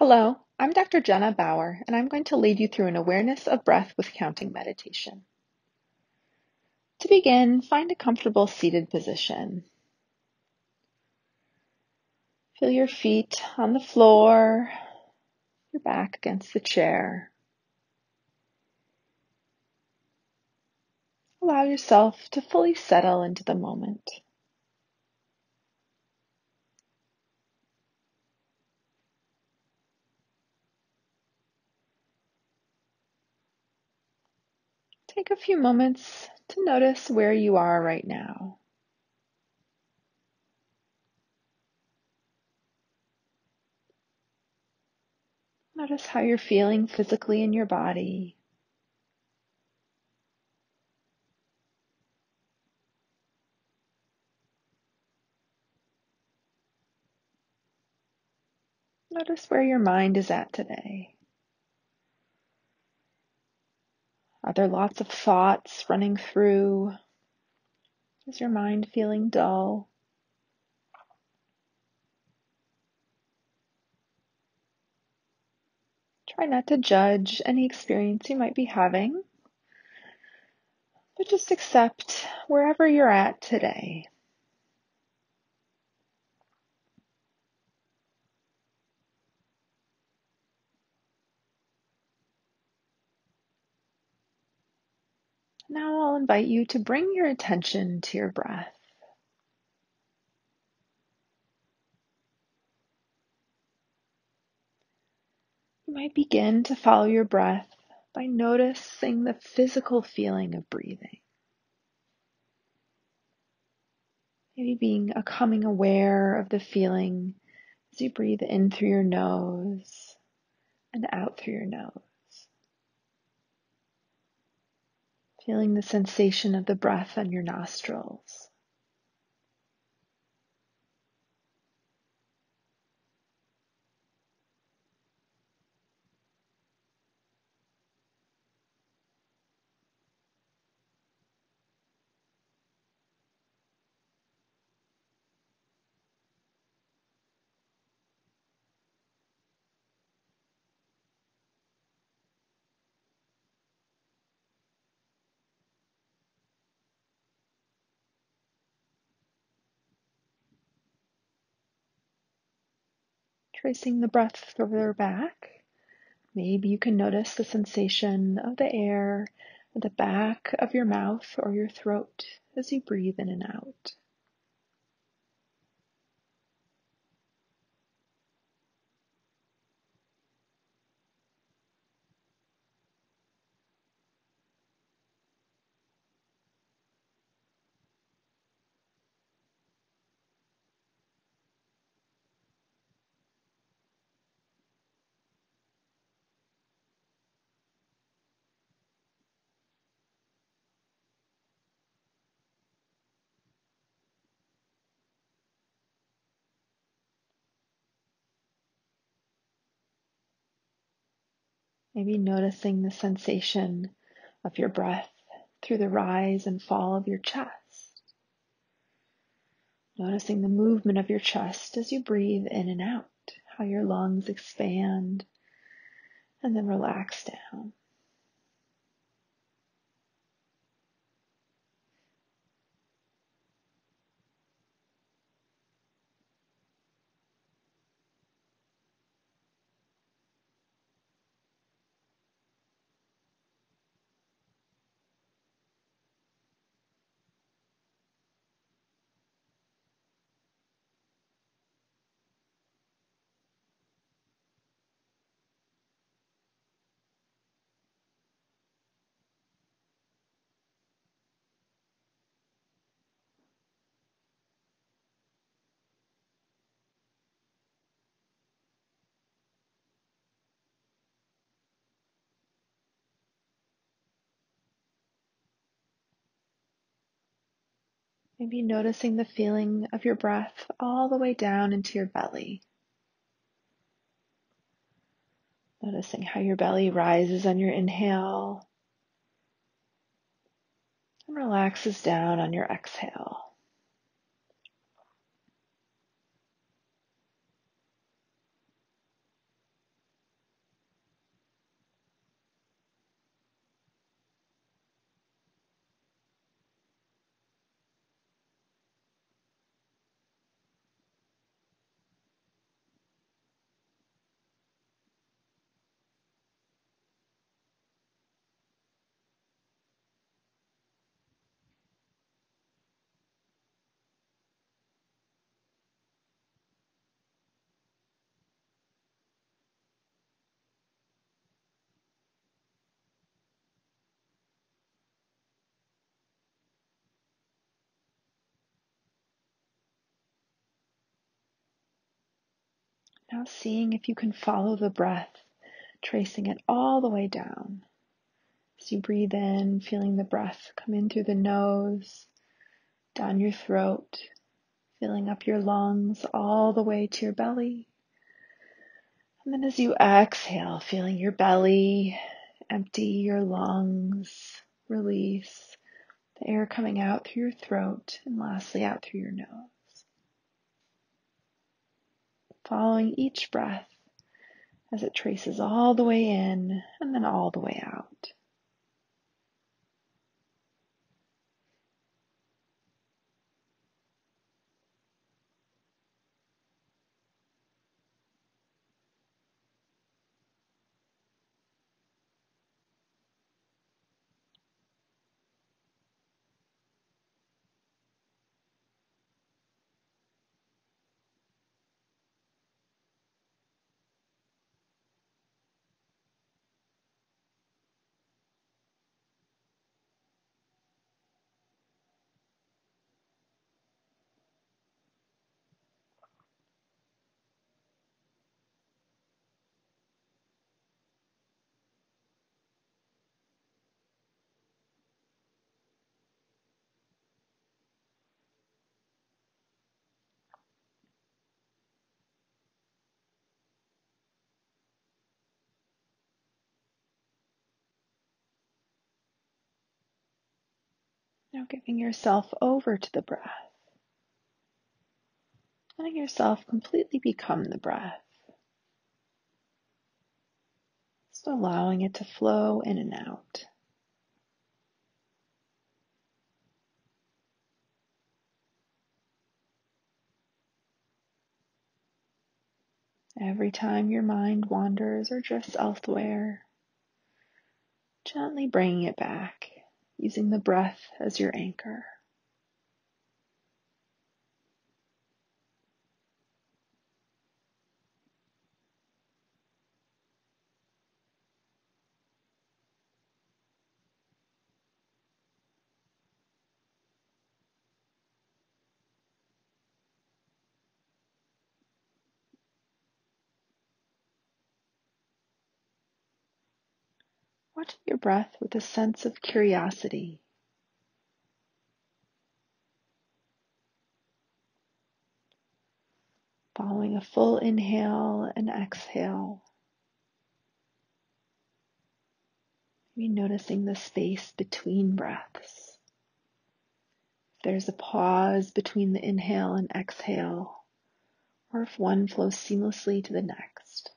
Hello, I'm Dr. Jenna Bauer, and I'm going to lead you through an awareness of breath with counting meditation. To begin, find a comfortable seated position. Feel your feet on the floor, your back against the chair. Allow yourself to fully settle into the moment. Take a few moments to notice where you are right now. Notice how you're feeling physically in your body. Notice where your mind is at today. Are there lots of thoughts running through? Is your mind feeling dull? Try not to judge any experience you might be having, but just accept wherever you're at today. Now I'll invite you to bring your attention to your breath. You might begin to follow your breath by noticing the physical feeling of breathing. Maybe becoming aware of the feeling as you breathe in through your nose and out through your nose. Feeling the sensation of the breath on your nostrils. Tracing the breath further back, maybe you can notice the sensation of the air at the back of your mouth or your throat as you breathe in and out. Maybe noticing the sensation of your breath through the rise and fall of your chest. Noticing the movement of your chest as you breathe in and out, how your lungs expand and then relax down. Maybe noticing the feeling of your breath all the way down into your belly. Noticing how your belly rises on your inhale and relaxes down on your exhale. Now seeing if you can follow the breath, tracing it all the way down. As you breathe in, feeling the breath come in through the nose, down your throat, filling up your lungs all the way to your belly. And then as you exhale, feeling your belly, empty your lungs, release the air coming out through your throat, and lastly out through your nose. Following each breath as it traces all the way in and then all the way out. Now giving yourself over to the breath, letting yourself completely become the breath, just allowing it to flow in and out. Every time your mind wanders or drifts elsewhere, gently bringing it back, using the breath as your anchor. Watching your breath with a sense of curiosity. Following a full inhale and exhale. Maybe noticing the space between breaths. If there's a pause between the inhale and exhale, or if one flows seamlessly to the next.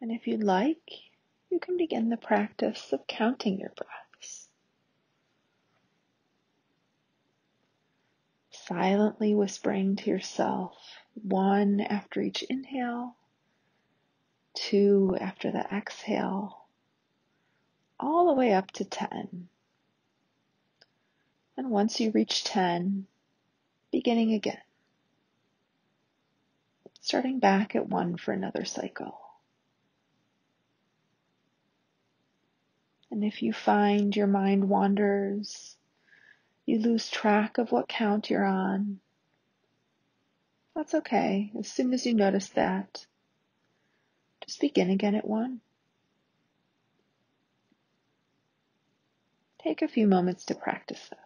And if you'd like, you can begin the practice of counting your breaths. Silently whispering to yourself, one after each inhale, two after the exhale, all the way up to 10. And once you reach 10, beginning again. Starting back at 1 for another cycle. And if you find your mind wanders, you lose track of what count you're on, that's okay. As soon as you notice that, just begin again at 1. Take a few moments to practice this.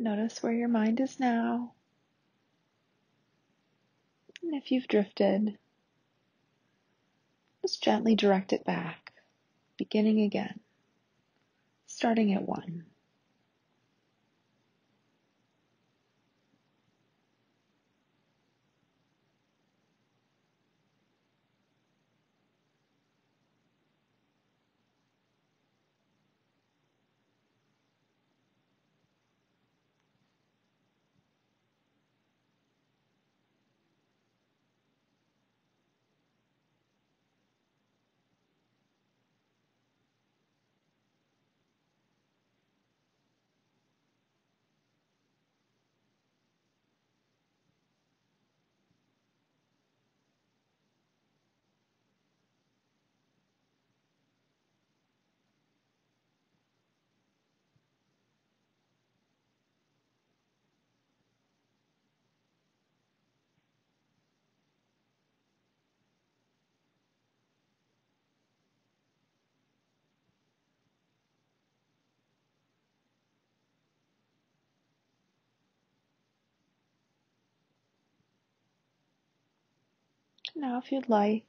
Notice where your mind is now. And if you've drifted, just gently direct it back, beginning again, starting at 1. Now, if you'd like,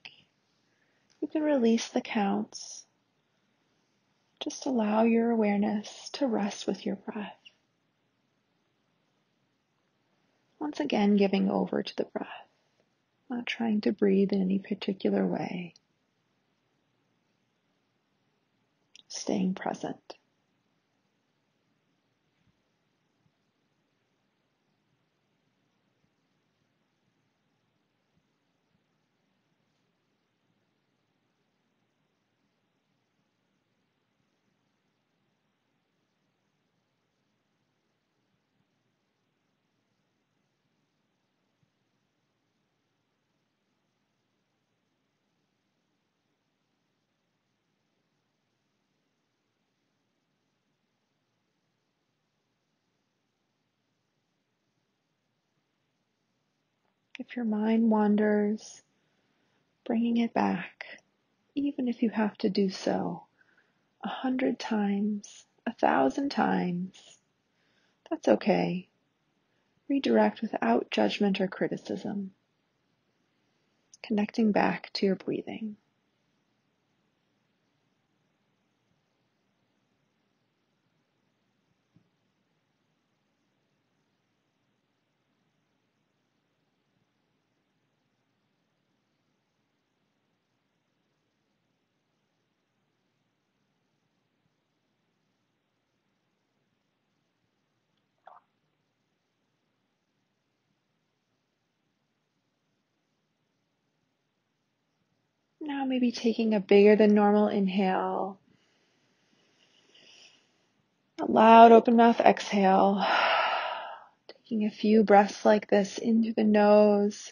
you can release the counts. Just allow your awareness to rest with your breath. Once again, giving over to the breath, not trying to breathe in any particular way. Staying present. If your mind wanders, bringing it back, even if you have to do so 100 times, 1,000 times, that's okay. Redirect without judgment or criticism, connecting back to your breathing. Now maybe taking a bigger than normal inhale, a loud open mouth exhale, taking a few breaths like this in through the nose,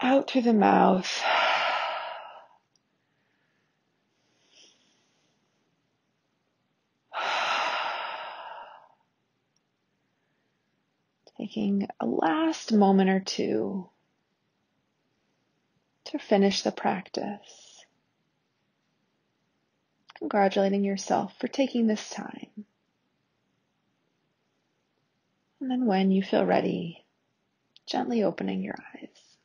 out through the mouth. Taking a last moment or two to finish the practice, congratulating yourself for taking this time. And then when you feel ready, gently opening your eyes.